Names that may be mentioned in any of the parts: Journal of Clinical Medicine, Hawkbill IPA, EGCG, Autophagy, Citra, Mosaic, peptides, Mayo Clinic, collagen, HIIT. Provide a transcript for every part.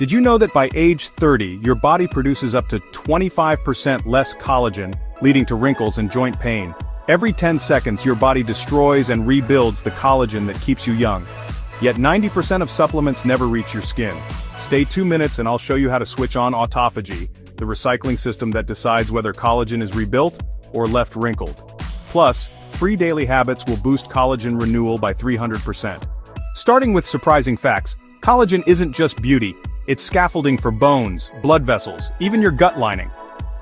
Did you know that by age 30, your body produces up to 25% less collagen, leading to wrinkles and joint pain? Every 10 seconds, your body destroys and rebuilds the collagen that keeps you young. Yet 90% of supplements never reach your skin. Stay 2 minutes and I'll show you how to switch on Autophagy, the recycling system that decides whether collagen is rebuilt or left wrinkled. Plus, free daily habits will boost collagen renewal by 300%. Starting with surprising facts, collagen isn't just beauty, it's scaffolding for bones, blood vessels, even your gut lining.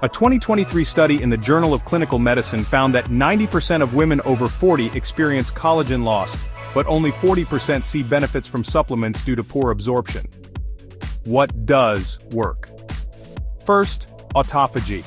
A 2023 study in the Journal of Clinical Medicine found that 90% of women over 40 experience collagen loss, but only 40% see benefits from supplements due to poor absorption. What does work? First, autophagy.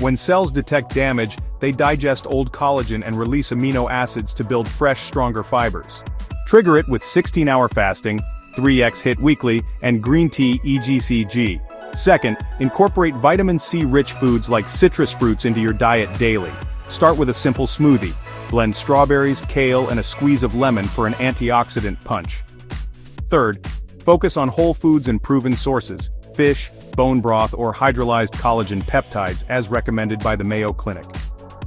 When cells detect damage, they digest old collagen and release amino acids to build fresh, stronger fibers. Trigger it with 16-hour fasting, 3x HIIT weekly, and green tea EGCG. Second, incorporate vitamin C-rich foods like citrus fruits into your diet daily. Start with a simple smoothie. Blend strawberries, kale, and a squeeze of lemon for an antioxidant punch. Third, focus on whole foods and proven sources, fish, bone broth, or hydrolyzed collagen peptides as recommended by the Mayo Clinic.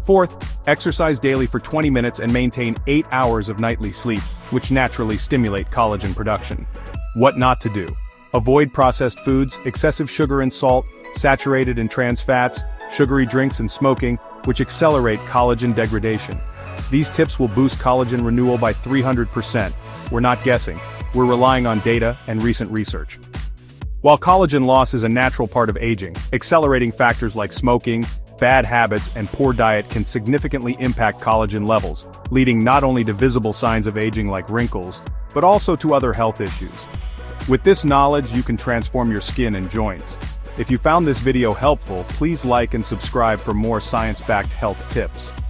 Fourth, exercise daily for 20 minutes and maintain 8 hours of nightly sleep, which naturally stimulate collagen production. What not to do? Avoid processed foods, excessive sugar and salt, saturated and trans fats, sugary drinks and smoking, which accelerate collagen degradation. These tips will boost collagen renewal by 300%. We're not guessing, we're relying on data and recent research. While collagen loss is a natural part of aging, accelerating factors like smoking, bad habits, and poor diet can significantly impact collagen levels, leading not only to visible signs of aging like wrinkles, but also to other health issues. With this knowledge, you can transform your skin and joints. If you found this video helpful, please like and subscribe for more science-backed health tips.